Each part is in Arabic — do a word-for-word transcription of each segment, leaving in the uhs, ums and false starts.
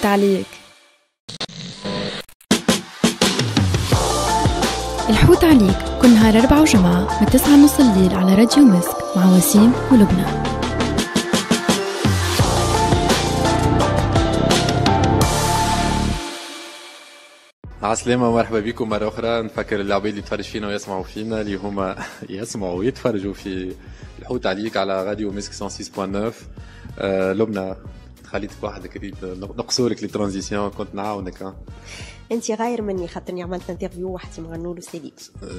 نفوت عليك. الحوت عليك كل نهار أربعة وجمعة من تسعة ونص الليل على راديو مسك مع وسيم ولبنى. عسلامة ومرحبا بكم مرة أخرى. نفكر العباد اللي يتفرج فينا ويسمعوا فينا اللي هما يسمعوا ويتفرجوا في الحوت عليك على راديو مسك مية وستة فاصلة تسعة. أه لبنى خليتك وحدك، ريت نقصولك لي ترانزيسيون، كنت نعاونك. ها انت غير مني خاطرني عملت انترفيو وحدي مع نور وسليم.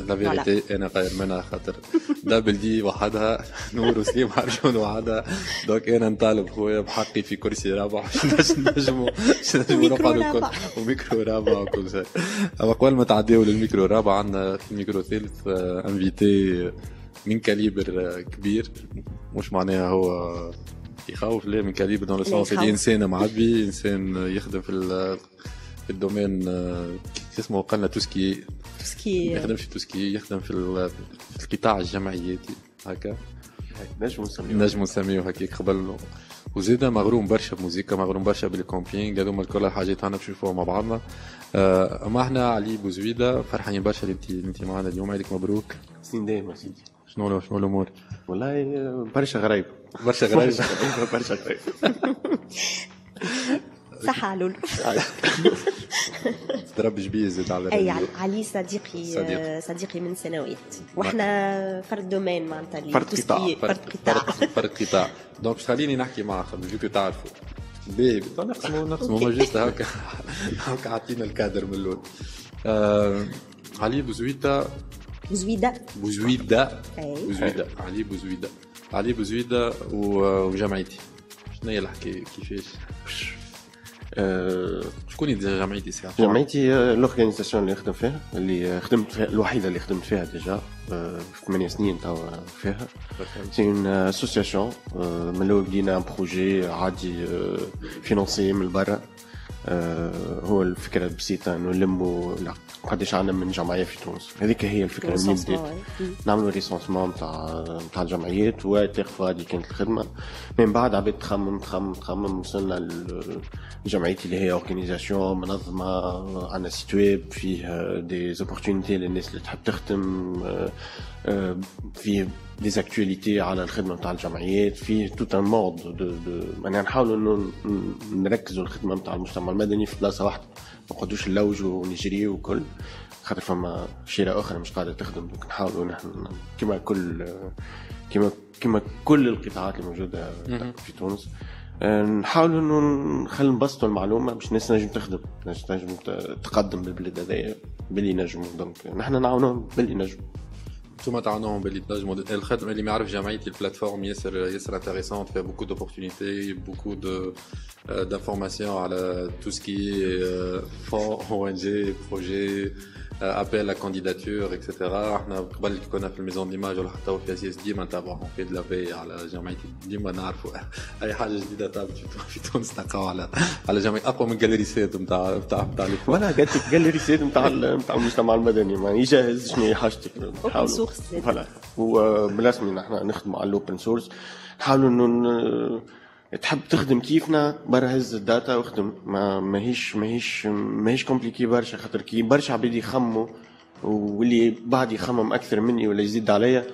لا فيريتي انا غير منها خاطر دبل دي وحدها، نور وسليم عرجون وحدها، دونك انا نطالب خويا بحقي في كرسي رابع باش نجموا نرفعوا وميكرو رابع وكل شيء. اما قبل ما تعديوا للميكرو الرابع عندنا في الميكرو الثالث انفيتي من كاليبر كبير، مش معناها هو يخوف، ليه من كاليبر دون لو سونس اللي انسان معبي، انسان يخدم في في الدومين اسمه قلنا توسكي توسكي يخدم في توسكي، يخدم في القطاع الجمعياتي هكا نجم نسميوه نجم نسميوه هكاك قبل. وزيدا مغروم برشا بموسيقى، مغروم برشا بالكومبينغ، هذوما الكل الحاجات انا بنشوفوها مع بعضنا. اما احنا علي بوزويدة فرحانين برشا اللي انت انت معنا اليوم، عيدك مبروك. سنين دايما سيدي. شنو شنو الامور؟ والله برشا غريب برشا غريب برشا غريب صح علول تربج بيه زيد على اي علي صديقي صديقي, صديقي من سنوات وإحنا فرد دومين معناتها فرد قطاع فرد قطاع فرد قطاع دونك خليني نحكي معك فيكو تعرفوا باهي نقسموا نقسموا مجلس هكا هكا عطينا الكادر من الاول. آه علي بوزويدة بوزويدة بوزويدة بوزويدة علي بوزويدة علي بوزويدة وجمعيتي شنو هي الحكاية كيفاش؟ أه شكون اللي جمعيتي ساعه؟ جمعيتي الاورغانيزاسيون اللي نخدم فيها، اللي خدمت فيها الوحيده اللي خدمت فيها ديجا ثمانية سنين توا فيها. سي اون اسوسياسيون من الاول بدينا بروجي عادي فينونسي من برا. هو الفكره البسيطه انه نلموا قداش عندنا من جمعيه في تونس، هذيك هي الفكره اللي بديت نعملوا ريسونسمون تاع تاع الجمعيات وتخفى هذه كانت الخدمه. من بعد عبيت تخمم تخمم تخمم وصلنا للجمعيات اللي هي اورغانيزاسيون منظمه، عندنا سيت ويب فيه دي زوبورتونيتي للناس اللي تحب تخدم، فيه دي اكتواليتي على الخدمه نتاع الجمعيات، فيه توت ان مود دو معناها نحاولوا انه نركزوا الخدمه نتاع المجتمع المدني في بلاصه واحده، ما نقعدوش نلوجوا ونجريوا وكل خاطر فما شيره اخرى مش قاعده تخدم. دونك نحاولوا نحن كما كل كما كما كل القطاعات الموجوده في تونس نحاولوا انه نخلوا نبسطوا المعلومه باش الناس تنجم تخدم، الناس تنجم تقدم بالبلاد هذايا باللي نجموا. دونك نحن نعاونوهم باللي نجموا، ثم تعاونهم باللي تنجموا. الخدمه اللي ما يعرف جمعيتي البلاتفورم ياسر ياسر انتريسونت، فيها بوكو دوبورتونيتي، بوكو دو دانفورماسيون على تو سكي فون او ان جي بروجي ابل لا كانديداتور اكسترا. احنا قبل كنا في الميزون ديماج ولا حتى في سي اس دي ما نتابعوهم في دلا في على جمعيتي، ديما نعرفوا اي حاجه جديده تابعت في تونس نلقاو على على جمعيه اقوى من جاليريسات نتاع نتاع نتاع وانا قالت لك جاليريسات نتاع نتاع المجتمع المدني ما يجهز شنو حاجتك اوبن سورس فوالا. وبالرسمي نحن نخدموا على الاوبن سورس، نحاولوا انه تحب تخدم كيفنا برا هز الداتا واخدم، ما ماهيش ماهيش ماهيش كومبليكي برشا خاطر كي برشا عباد يخموا واللي بعد يخمم اكثر مني ولا يزيد عليا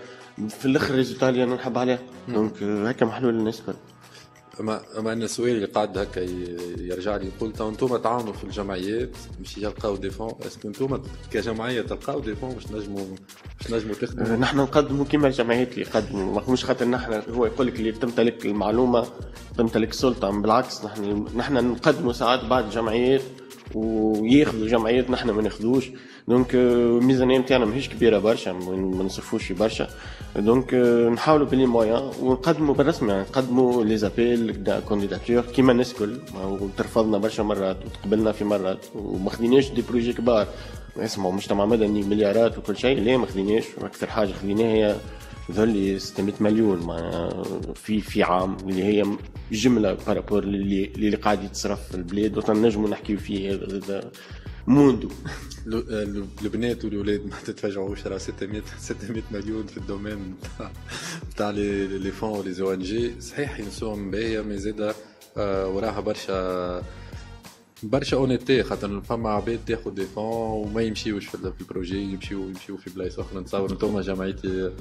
في الاخر ريزولتا اللي انا نحب عليه. دونك هكا محلول الناس الكل. اما اما انا السؤال اللي قاعد هكا يرجع لي نقول تو انتم تعاونوا في الجمعيات باش يلقاو دي فون، اسكو انتم كجمعيه تلقاو دي فون باش نجموا باش نجموا تخدموا؟ نحن نقدموا كيما الجمعيات اللي يقدموا، مش خاطر نحن هو يقول لك اللي تمتلك المعلومه تمتلك السلطه، بالعكس نحن نحن نقدموا ساعات بعض جمعيات وياخذوا جمعيات نحن ما ناخذوش. دونك الميزانيه نتاعنا ماهيش كبيره برشا، ما نصرفوش برشا، دونك نحاولوا بلي مويان ونقدموا بالرسمي يعني نقدموا لي زابيل كانديداتور كيما الناس الكل، وترفضنا برشا مرات وتقبلنا في مرات وما خديناش دي بروجي كبار اسمه مجتمع مدني مليارات وكل شيء، ليه ما خديناش؟ اكثر حاجه خديناها هي ذولي ستمية مليون ما في في عام اللي هي جمله بارابور اللي اللي قاعد يتصرف في البلاد وتنجموا نحكيو فيه هذا موندو. البنات والولاد ما تتفاجئوش راه ستمية ستمية مليون في الدومين نتاع نتاع لي فون ولي زو ان جي، صحيح ينسوهم باهيه مي زاده وراها برشا برشا اونيتي خاطر فما عباد تاخذ دي فون وما يمشيوش في البروجي يمشيو يمشيو في بلايص اخرى. نتصور انتم جمعيتي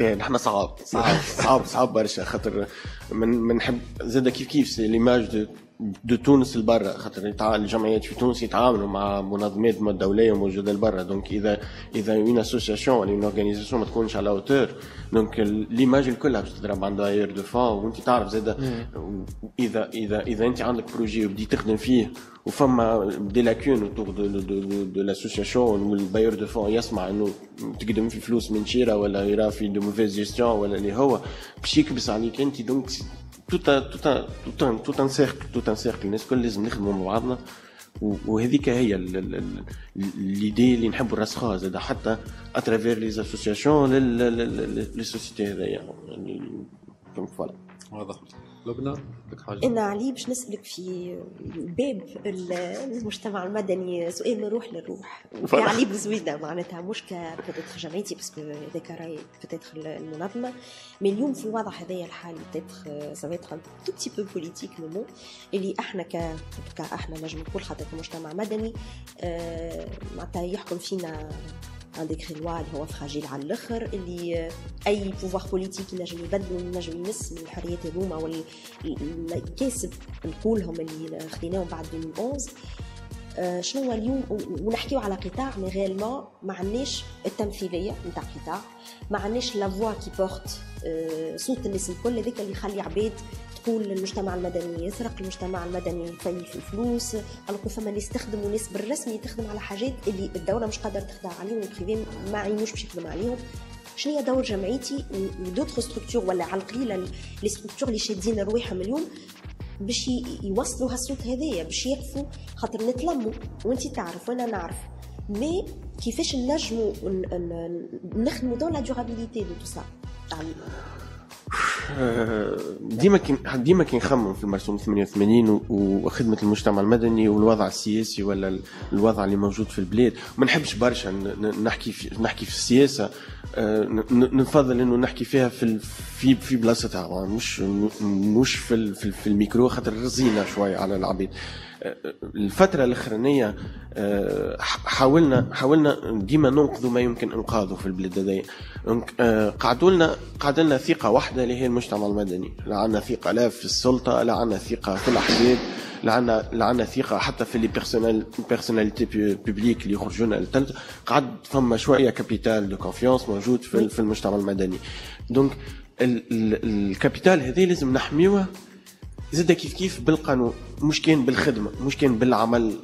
يعني نحن صعب صعب صعب صعب برشا خاطر من منحب زاد كيف كيف سي ليماج دو تونس لبرا خاطر الجمعيات في تونس يتعاملوا مع منظمات دوليه موجوده لبرا. دونك اذا اذا اون اسوسياسيون ولا اون اورغانيزاسيون ما تكونش على اوتور دونك ليماج الكلها باش تضرب عندها اير دو فون. وانت تعرف زاد اذا اذا اذا انت عندك بروجي وبديت تخدم فيه وفما دي لاكون اوتور دو دو دو لاسوسياسيون والباير دو فون يسمع انه تقدم في فلوس من شيره ولا يرا في دو موفيز جيستيون ولا اللي هو باش يكبس عليك انت. دونك tout un tout un tout un tout un cercle tout un cercle الناس الكل لازم نخدموا مع بعضنا. وهذيك هي ليدي اللي نحب نرسخوها زاد حتى اترافير لي اسوسياسيون لي سوسيتي هذيا كيما فوالا. واضح. لبنى عندك حاجه؟ انا علي باش نسالك في باب المجتمع المدني سؤال من روح للروح علي بوزويدة معناتها مش كبتتخ جمعيتي باسكو هذاك راهي بتتخ المنظمه. مي اليوم في الوضع هذايا الحالي بتتخ سافيتخ تو بتي بو بوليتيك مومون اللي احنا ك احنا نجم نقول خاطر كمجتمع مدني معناتها يحكم فينا ان ديكري لوا اللي هو فراجيل على الاخر اللي اي بوفوار بوليتيك ينجم يبدلوا ينجم يمس الحريات هذوما والكاسب نقولهم اللي خديناهم بعد ألفين وأحد عشر. آه شنو هو اليوم ونحكيو على قطاع مي غالمون ما عندناش التمثيليه نتاع قطاع ما عندناش لا فوا كي بورت آه صوت الناس الكل هذاك اللي يخلي عباد تقول المجتمع المدني يسرق المجتمع المدني يطيف الفلوس. الوغ ثما ناس تخدم وناس بالرسمي تخدم على حاجات اللي الدوله مش قادره تخدم عليهم والبريفي ما عينوش باش يخدم عليهم. شنو هي دور جمعيتي ودوتر ستركتور ولا على القليله لي ستركتور اللي شادين رواحهم اليوم باش يوصلوا هالصوت هذايا باش يقفوا خاطر نتلموا وانت تعرف وانا نعرف مي كيفاش نجموا نخدموا دون لا دورابيليتي دو تو سا. ديما ديما كي نخمم في المرسوم ثمانية وثمانين وخدمه المجتمع المدني والوضع السياسي ولا الوضع اللي موجود في البلاد. ما نحبش برشا نحكي في نحكي في السياسه نفضل انه نحكي فيها في في في بلاصتها مش مش في في الميكرو خاطر رزينا شويه على العبيد. الفترة الأخرانية حاولنا حاولنا ديما ننقذوا ما يمكن إنقاذه في البلاد هذايا. قعدوا لنا قعد لنا ثقة واحدة اللي هي المجتمع المدني. لا عندنا ثقة لا في السلطة لا عندنا ثقة في الأحزاب لا عندنا لا عندنا ثقة حتى في لي بيرسونال بيرسوناليتي بوبليك اللي يخرجونا للثلج. قعد فما شوية كابيتال دو كونفيونس موجود في, في المجتمع المدني. دونك الكابيتال هذه لازم نحميوها زاد كيف كيف بالقانون مش كان بالخدمه مش كان بالعمل.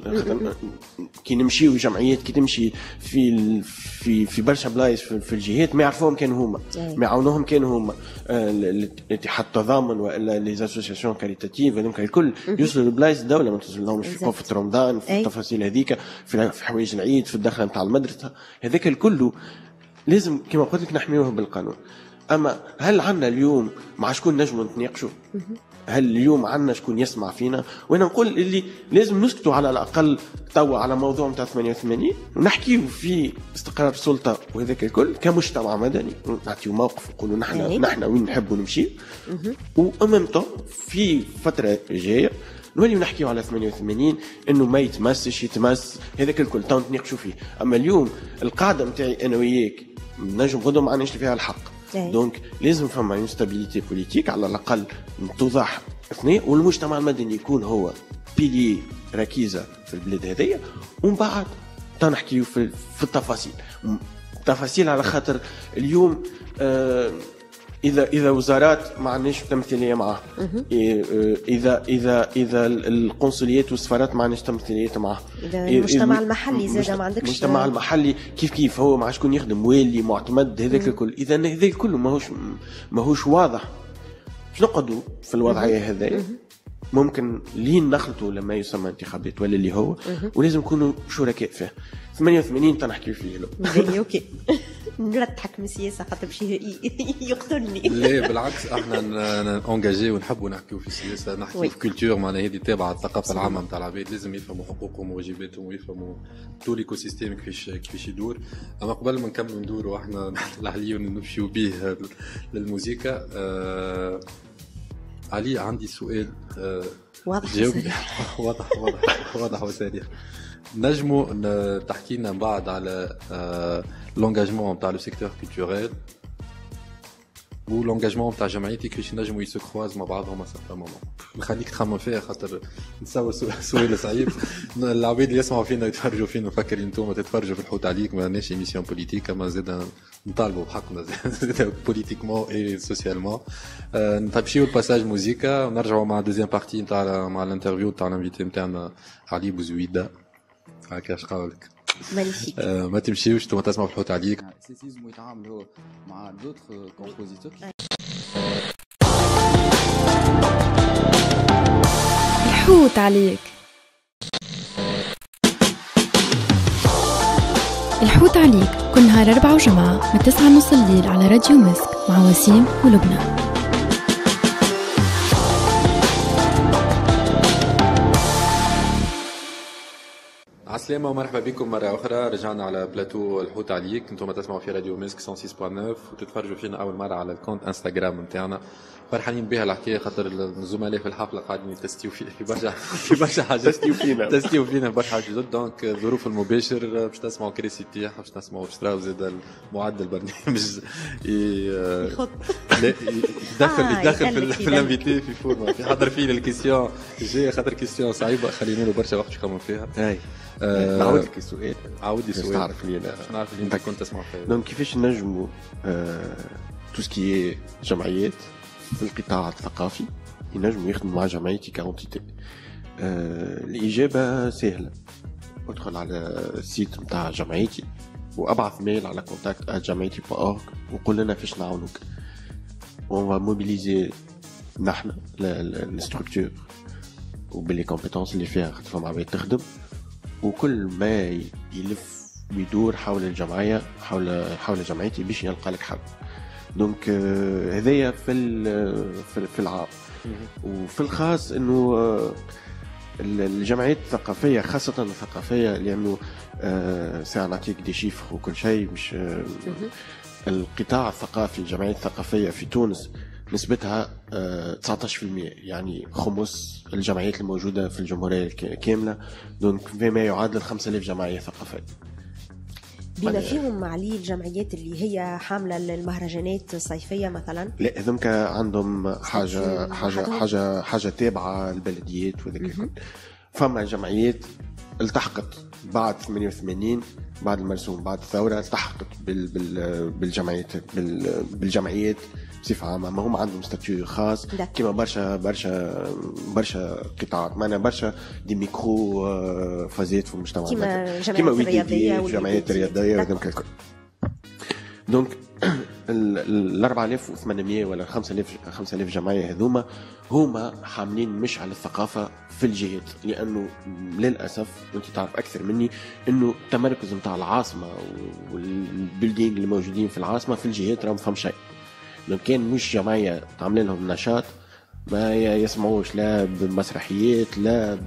كي نمشيو جمعيات كي تمشي في في في برشا بلايص في الجهات ما يعرفوهم كان هما ما يعاونوهم كان هما الاتحاد التضامن ولا لي اسوسياسيون كاريتاتيف هذوك الكل يوصلوا لبلايص الدوله ما توصلهمش في قفه رمضان في التفاصيل هذيك في حوايج العيد في الدخله نتاع المدرسه هذاك الكل لازم كما قلت لك نحميوه بالقانون. اما هل عندنا اليوم مع شكون نجموا نتناقشوا؟ هل اليوم عندنا شكون يسمع فينا؟ وانا نقول اللي لازم نسكتوا على الاقل توا على موضوع نتاع ثمانية وثمانين ونحكيوا في استقرار السلطه وهذاك الكل كمجتمع مدني نعطيو موقف ونقولوا نحن نحن وين نحبوا نمشي. وامام تو في فتره جايه نوليو نحكيو على ثمانية وثمانين انه ما يتمسش يتمس هذاك الكل تو نتناقشوا فيه. اما اليوم القاعده نتاعي انا وياك نجم غدوه ما عندناش فيها الحق. دونك لازم فما اون ستابيليتي بوليتيك على الاقل توضح اثنين والمجتمع المدني يكون هو بيلي ركيزه في البلاد هذيا ومن بعد تنحكيو في, في التفاصيل التفاصيل على خاطر اليوم آه اذا اذا وزارات ما عندناش تمثيليه معاها اذا اذا اذا القنصليات والسفارات ما عندناش تمثيليه معاها المجتمع المحلي زاد ما عندكش المجتمع المحلي كيف كيف هو مع شكون يخدم واللي معتمد هذاك الكل. اذا هذا الكل ماهوش ماهوش واضح باش نقعدوا في الوضعيه هذايا ممكن لين نخلطوا لما يسمى انتخابات ولا اللي هو ولازم نكونوا شركاء فيه. ثمانية وثمانين تنحكيو فيه له اوكي نضحك من السياسه خاطر باش يقتلني. لا بالعكس احنا انجاجي ونحبوا نحكيو في السياسه نحكيو في كولتور معناها هذه تابعه الثقافه العامه نتاع العباد لازم يفهموا حقوقهم وواجباتهم ويفهموا تو ليكو سيستيم كيفاش كيفاش يدور. اما قبل ما نكملوا ندوروا احنا العليون نمشيو به للموسيقى علي عندي سؤال آه واضح واضح واضح واضح وصريح. نجموا تحكي لنا من بعد على آه لونجاجمون نتاع لو سيكتور كولتوريل واللونجاجمون نتاع جمعيتي كيفاش نجموا يسكروز مع بعضهم ساعه ماما. نخليك تخمم فيها خاطر نسوي سؤال صعيب. العباد اللي يسمعوا فينا يتفرجوا فينا نفكر انتم تتفرجوا في الحوت عليك ماناش ايميسيون بوليتيك اما زاد نطالبوا بحقنا زاد بوليتيكمون اي سوسيالمون. نمشيو لباساج موزيكا ونرجعوا مع دوزيام بارتي نتاع مع الانترفيو تاع الانفيتي نتاعنا علي بوزويدة. هاكا اش قالك ماليشيك ما تمشيوش انتم تسمعوا في الحوت عليك سيسيزمو يتعاملوا مع دوطخ كومبوزيتور. الحوت عليك الحوت عليك كل نهار أربعة وجمعة من تسعة ونص الليل على راديو مسك مع وسيم ولبنى. عسلامة ومرحبا بكم مرة أخرى. رجعنا على بلاتو الحوت عليك. أنتم تسمعوا في راديو مسك مية وستة فاصلة تسعة وتتفرجوا فينا أول مرة على الكونت انستغرام نتاعنا. فرحانين بها الحكايه خاطر الزملاء في الحفله قاعدين يتستيو في برشا في برشا حاجات تستيو فينا تستيو فينا برشا حاجات. دونك ظروف المباشر باش تسمعوا كريسي تيح باش تسمعوا شراو زاد معدل البرنامج يخط يدخل يدخل في الانفيتي في فورما في حضر فيه الكيسيون جاي خاطر كيسيون صعيبه خلينا له برشا وقت باش نكمل فيها. هاي نعاود لك السؤال عاود لي سؤال نعرف لي نعرف اللي انت كنت تسمع فيه. دونك كيفاش نجموا توسكي جمعيات في القطاع الثقافي ينجموا يخدموا مع جمعيتي كونتيتي؟ آه، الإجابة سهلة. أدخل على السيت متاع جمعيتي وأبعث ميل على كونتاكت جمعيتي بأورك وقول لنا فيش نعاونوك. ونبغى موبيليزي نحن الستركتور وباللي كومبيتونس اللي فيها خدمة عباد تخدم وكل ما يلف ويدور حول الجمعية حول حول جمعيتي باش يلقى لك حل. دونك هذايا في في العام وفي الخاص انه الجمعيات الثقافيه خاصه الثقافيه لانه ساعه نعطيك دي شيفر وكل شيء مش القطاع الثقافي. الجمعيات الثقافيه في تونس نسبتها تسعطاش بالمية يعني خمس الجمعيات الموجوده في الجمهوريه كامله. دونك فيما يعادل خمسة آلاف جمعيه ثقافيه بما فيهم علي الجمعيات اللي هي حامله المهرجانات الصيفيه مثلا. لا هذوك عندهم حاجه حاجه حاجه حاجه تابعه البلديات وذاك. فما جمعيات التحقت بعد ثمانية وثمانين بعد المرسوم بعد الثوره التحقت بال بال بالجمعيات بال بالجمعيات بصفه عامه. ما هم عندهم ستاتيو خاص كيما برشا برشا برشا قطاعات معنا برشا دي ميكرو فازات في المجتمع كيما الرياضيه والجمعيات الرياضيه وهذوك الكل. دونك ال أربعة آلاف وثمانمية ولا خمسة آلاف جمعيه هذوما هما حاملين مش على الثقافه في الجهات لانه للاسف انت تعرف اكثر مني انه التمركز نتاع العاصمه والبلدينغ اللي موجودين في العاصمه في الجهات راهم فهم شيء. لو كان مش جمعيه تعمل لهم نشاط ما يسمعوش لا بمسرحيات لا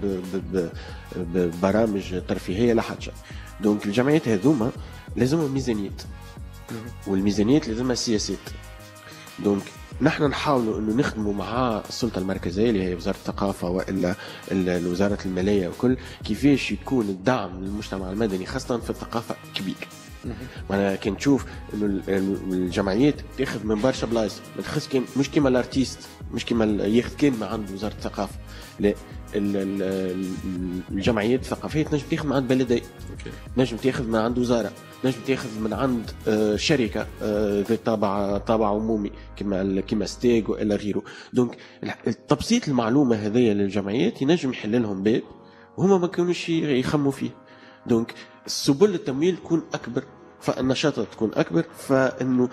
ببرامج ترفيهيه لا حتى. دونك الجمعيات هذوما لازمهم ميزانيات والميزانيات لازمها سياسات. دونك نحن نحاولوا انه نخدموا مع السلطه المركزيه اللي هي وزاره الثقافه والا وزاره الماليه وكل كيفاش يكون الدعم للمجتمع المدني خاصه في الثقافه كبير. معناها كي نشوف انه الجمعيات تاخذ من برشا بلايص ما تخصش كان مش كيما الارتيست مش كيما ياخذ كان ما عند وزاره الثقافه. لا الجمعيات الثقافيه تنجم تاخذ من عند بلديه نجم تاخذ من عند وزاره نجم تاخذ من عند شركه ذات طابع طابع عمومي كيما كيما ستيغ والا غيره. دونك تبسيط المعلومه هذيا للجمعيات ينجم يحل لهم باب وهما ما كانوش يخموا فيه. دونك سبل التمويل تكون اكبر فالنشاطات تكون اكبر فانه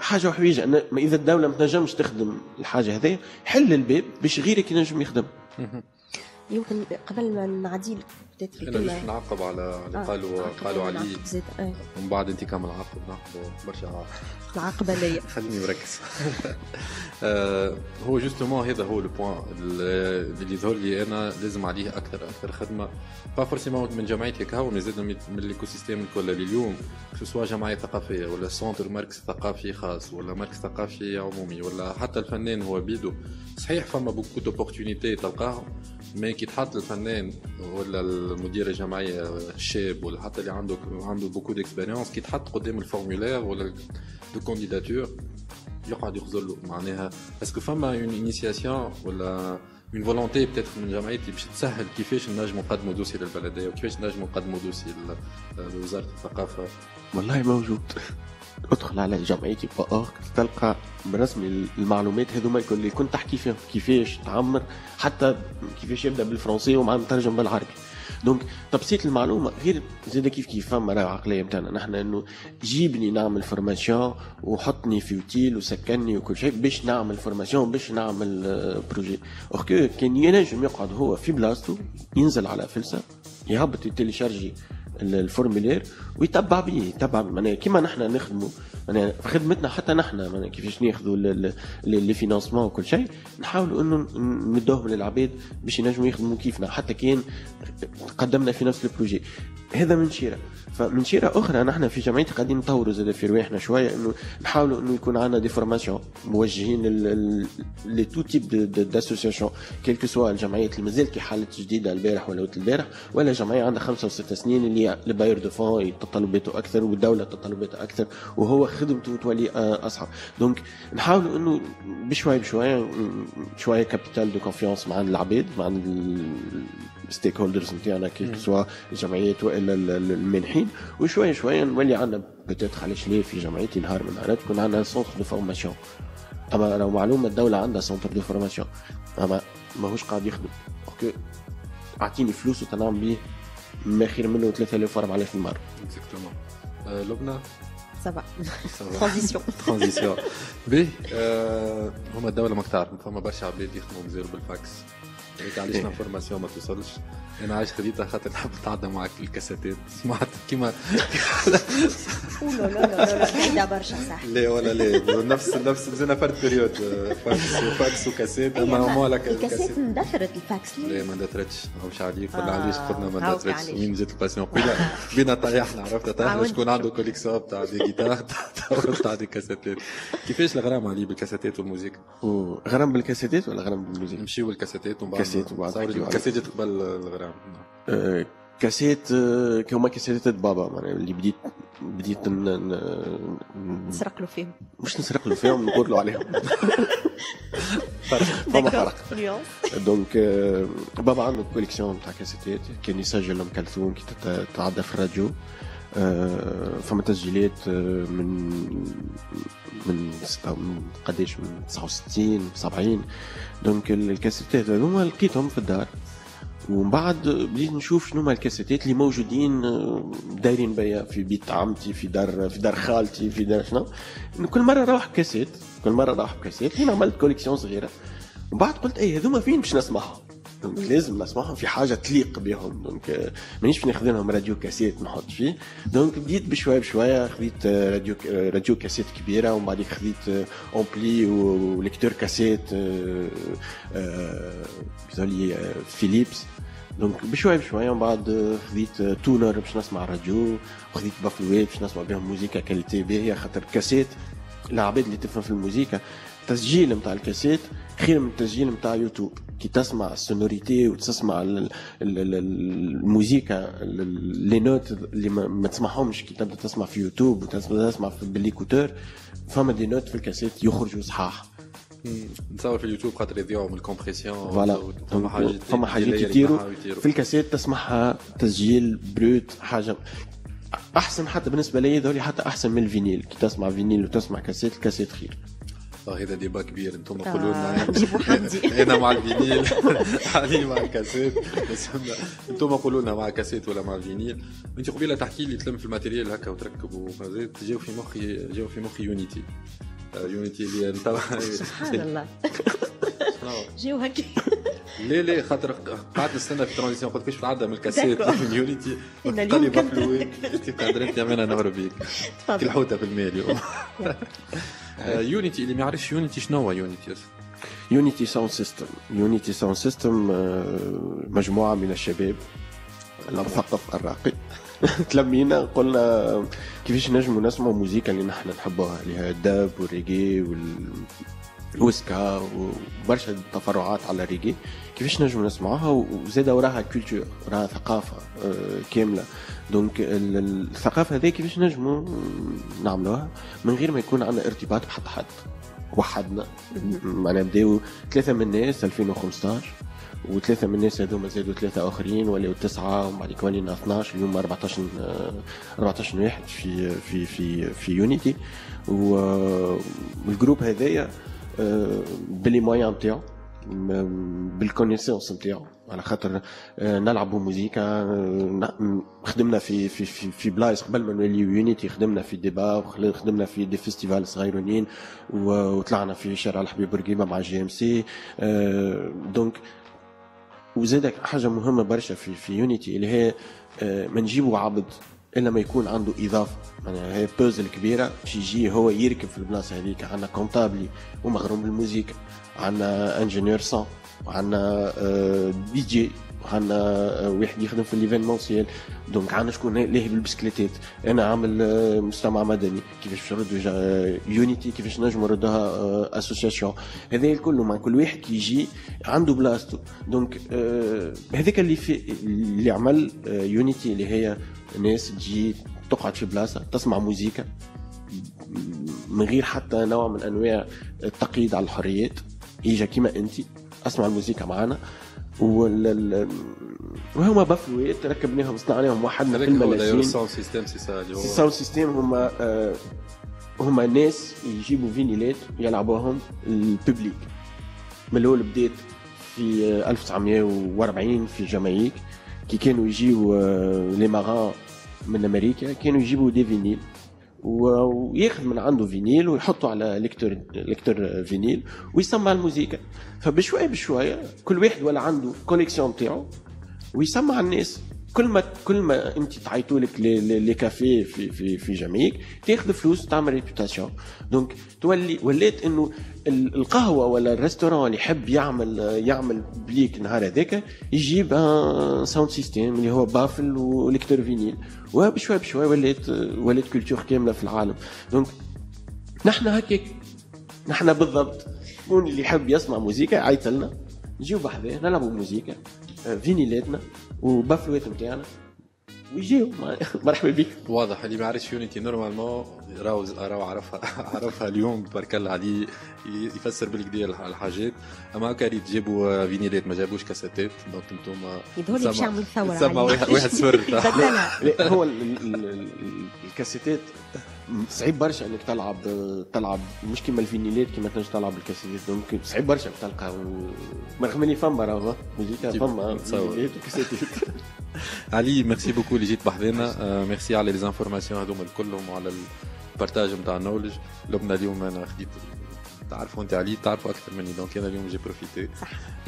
حاجه وحويجه أنا اذا الدوله ما تنجمش تخدم الحاجه هذه حل الباب باش غيرك ينجم يخدم. يمكن قبل ما نعديل انا باش نعقب على اللي قالوا قالوا عليه ومن بعد انت كامل عاقب نعقبوا برشا العاقبه ليا خليني مركز. هو جوستومون هذا هو لو بوان اللي يظهر لي انا لازم عليه اكثر اكثر خدمه با فورسيمون من جمعيتي كهو مي زاد من الايكو سيستيم الكل اليوم سواء جمعيه ثقافيه ولا سونتر مركز ثقافي خاص ولا مركز ثقافي عمومي ولا حتى الفنان هو بيدو صحيح فما بوكو دوبورتونيتي تلقاهم مي كي تحط الفنان ولا المدير الجمعيه الشاب ولا حتى اللي عنده عنده بوكو ديكسبيريونس كي تحط قدام الفورمولير ولا دو كانديداتور يقعد يخزر معناها اسكو فما اون انيسياسيون ولا اون فولونتي بتاتر من جمعيتي باش تسهل كيفاش نجموا نقدموا دوسي للبلديه وكيفاش نجموا نقدموا دوسي لوزاره الثقافه. والله موجود ادخل على جمعيتي بأورك تلقى برسم المعلومات هذوما الكل اللي كنت تحكي فيهم كيفاش تعمر حتى كيفاش يبدا بالفرنسي ومع مترجم بالعربي دونك تبسيط المعلومه غير زاد كيف كيف فما راهي عقليه نتاعنا نحن انه جيبني نعمل فورماسيون وحطني في اوتيل وسكنني وكل شيء باش نعمل فورماسيون باش نعمل بروجي اوكي كان ينجم يقعد هو في بلاصته ينزل على فلسه يهبط يتيليشارجي الفورمولير ويتبع بيه يتبع معناها كيما نحن نخدموا معناها في خدمتنا حتى نحن معناها كيفاش ناخذوا لي فينانسمون وكل شيء نحاولوا انه ندوهم للعباد باش ينجموا يخدموا كيفنا حتى كان قدمنا في نفس البروجي هذا من شيره فمن شيره اخرى نحن في جمعيتي قاعدين نطوروا زاد في رواحنا شويه انه نحاولوا انه يكون عندنا دي فورماسيون موجهين لي تو تيب داسوسياسيون كيلكو سوا الجمعيات اللي مازال كي حالت جديده البارح ولا البارح ولا جمعيه عندها خمسه وسته سنين اللي الباير دو فون يتطلب بيته اكثر والدوله تطلب بيته اكثر وهو خدمته تولي اصعب دونك نحاولوا انه بشويه بشويه شويه كابيتال دو كونفيونس مع العباد مع الستيك هولدرز نتاعنا كي سواء الجمعيات والا المانحين وشويه شويه نولي عندنا بتاتر علاش ليه في جمعيتي نهار من نهارات يكون عندنا سونتر دو فورماسيون اما لو معلومه الدوله عندها سونتر دو فورماسيون اما ماهوش قاعد يخدم اوكي اعطيني فلوس وتنعم بيه ما خير منه ثلاثة آلاف أربعة آلاف في المرة. اكزاكتومون. لبنى؟ سافا. ترانزيسيون. ترانزيسيون. باهي هما الدولة ماك تعرف فما برشا عباد يخدموا مزيرو بالفاكس. هذيك علاش الانفورماسيون ما توصلش. أنا عايش خديتها خاطر نحب نتعدى معاك الكاساتات سمعت كيما لا لا لا بعيدة برشا صح. لا ولا لا نفس نفس زينا فرد بيريود فاكس وفاكس وكاسات أما هما الكاسات اندثرت الفاكس لا ما اندثرتش ماهوش عليك ولا علاش قلنا ما اندثرتش وين جات الباسيون قبيلة بينا طيحنا عرفت طيحنا شكون عنده كوليكسيون تاع دي جيتار تاع دي كاساتات كيفاش الغرام عليه بالكاساتات والموزيك؟ غرام بالكاساتات ولا غرام بالموزيك؟ نمشيو للكاساتات ومن بعد الكاسات جات قبل الغرام كاسات كيما كاسات بابا معناها اللي بديت بديت نسرق له فيهم مش نسرق له فيهم نقول له عليهم فما فرق دونك بابا عنده كوليكسيون تاع كاسات كان يسجل ام كلثوم كي تتعدى في الراديو فما تسجيلات من من قداش من تسعة وستين سبعين دونك الكاسات هذوما لقيتهم في الدار ومن بعد بديت نشوف شنو هما الكاسيتات اللي موجودين دايرين بيا في بيت عمتي في دار في دار خالتي في دار شنو كل مره نروح بكاسيت كل مره نروح بكاسيت هنا عملت كوليكسيون صغيره ومن بعد قلت اي هذوما فين باش نسمعهم دونك لازم نسمعهم في حاجه تليق بهم دونك مانيش ناخذ لهم راديو كاسيت نحط فيه دونك بديت بشويه بشويه خذيت راديو راديو كاسيت كبيره ومن بعد خذيت امبلي وليكتور كاسيت بزالي فيليبس دونك بشويه بشويه ومن بعد خذيت تونر باش نسمع الراديو وخذيت بافلو باش نسمع بهم موزيكا كاليتي باهيه خاطر كاسيت العباد اللي تفهم في الموزيكا التسجيل نتاع الكاسيت خير من التسجيل نتاع يوتيوب كي تسمع السونوريتي وتسمع الموسيقى لي نوت اللي ما تسمعهمش كي تبدا تسمع في يوتيوب وتبدا تسمع في بالليكوتور فما دي نوت في الكاسيت يخرجوا صحاح نتصور في اليوتيوب خاطر يضيعوا من الكومبريسيون فما حاجات فما حاجات يطيروا في الكاسيت تسمعها تسجيل بروت حاجه احسن حتى بالنسبه لي ذولي حتى احسن من الفينيل كي تسمع فينيل وتسمع كاسيت الكاسيت خير هذا ديبا كبير انتم قولوا لنا جيبوا حمدي انا مع الفينيل علي مع الكاسيت انتم قولوا لنا مع الكاسيت ولا مع الفينيل انت قبيله تحكي لي تلم في الماتيريال هكا وتركب وكذا جاو في مخي جاو في مخي يونيتي يونيتي اللي سبحان الله جاو هكا ليه ليه خاطر قعدت نستنى في الترانزيسيون قلت كيفاش بتعدى من الكاسيت من يونيتي قال لي بافلو قدرت يا مان نهرب بيك كي الحوته في الماء اليوم. يونيتي اللي ما يعرفش يونيتي شنو هو يونيتي؟ يونيتي ساوند سيستم. يونيتي ساوند سيستم مجموعه من الشباب المثقف الراقي تلمينا قلنا كيفاش نجموا نسمعوا موسيقى اللي نحن نحبوها اللي هي الداب والريغي والوسكا وبرشا تفرعات على الريغي كيفاش نجموا نسمعوها وزاد وراها كولتور راها ثقافه كامله. دونك الثقافه هذه كيفاش نجموا نعملوها من غير ما يكون عندنا ارتباط بحد حد وحدنا. معناها بداو ثلاثه من الناس ألفين وخمسطاش وثلاثة من الناس هذوما زادوا ثلاثة آخرين ولاو تسعة وبعد كي ولينا اثناش اليوم أربعطاش أربعطاش واحد في في في في يونيتي. والجروب هذايا باللي مويان نتاعو بالكونيسونس نتاعو على خاطر نلعبوا موزيكا. خدمنا في في في, في بلايص قبل ما نوليو يونيتي خدمنا في ديبا وخدمنا في دي فيستيفال صغيرونين وطلعنا في شارع الحبيب بورقيبه مع جيمس إي. دونك وزادك حاجه مهمه برشا في في يونيتي اللي هي ما نجيبوا عبد الا ما يكون عنده اضافه. معناها هي بوزل كبيره باش يجي هو يركب في البلاصه هذيك. عندنا كونطابلي ومغروم بالموزيك، عندنا انجينيور سون، عندنا دي جي، عندنا واحد يخدم في ليفينمونسيال. دونك عندنا شكون لاهي بالبسكليتات، انا عامل مجتمع مدني، كيفاش نردوا يونيتي، كيفاش نجموا نردوها اسوسياسيون. هذا الكل مع كل واحد يجي عنده بلاصته. دونك هذاك اللي في اللي عمل يونيتي اللي هي ناس تجي تقعد في بلاصه تسمع موزيكا من غير حتى نوع من انواع التقييد على الحريات. يجي كيما انت اسمع الموسيقى معانا وال وهما بافلويات ركبناهم صنعناهم وحدنا في الملاسين. الساوند سيستم سي سا اليوم الساوند سيستم هما آه هما ناس يجيبوا فينيلات يلعبوهم الببليك. من الاول بدات في ألف وتسعمية وأربعين في الجمايك كي كانوا يجيو آه لي ماران من امريكا كانوا يجيبوا دي فينيل وياخذ من عنده فينيل ويحطه على ليكتور ليكتور فينيل ويسمع الموسيقى. فبشويه بشويه كل واحد ولا عنده كوليكسيون نتاعو ويسمع الناس. كل ما كل ما انت تعيطوا لك لي كافيه في في في جاميك تاخذ فلوس تعمل ريبوتاسيون. دونك تولي ولات انه القهوه ولا الريستوران اللي يحب يعمل يعمل بليك نهار هذاك يجيب ساوند سيستم اللي هو بافل وليكتور فينيل وبشوي بشوي ولات ولات كولتور كامله في العالم. دونك نحن هكاك نحن بالضبط شكون اللي يحب يسمع موسيقى عيط لنا نجيو بحذاه نلعبوا موسيقى فينيلاتنا وبافلوات نتاعنا ويجيو مرحبا بك. واضح اللي ما عرفش يونيتي نورمالمون راهو راهو عرفها عرفها اليوم تبارك الله عليه يفسر بالكدا الحاجات. اما هكا ريت جابوا فينيلات ما جابوش كاساتات. دونك انتوما يظهر لي باش يعمل ثوره تسمى واحد سر هو الكاساتات صعيب برشا انك تلعب تلعب مش كيما الفينيلات كيما تنجم تلعب الكاسيتات. دونك صعيب برشا تلقى رغم اللي فما راهو موزيكا فما فينيلات وكاسيتات. علي ميرسي بوكو اللي جيت بحذانا، ميرسي على لي زانفورماسيون هذوما كلهم وعلى البارتاج نتاع النولج. لبنى اليوم انا خديت تعرفوا انت علي تعرفوا اكثر مني دونك انا اليوم جي بروفيتي.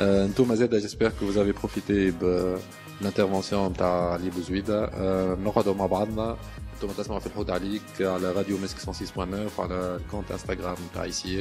انتوما زاده جيسبيغ كو فوزافي بروفيتي بالانترفونسيون نتاع علي بوزويدة. نقعدوا مع بعضنا انتوما تسمعوا في الحوت عليك على راديو مسك تسعة وستين فاصلة تسعة على الكونت انستغرام نتاع اي سي.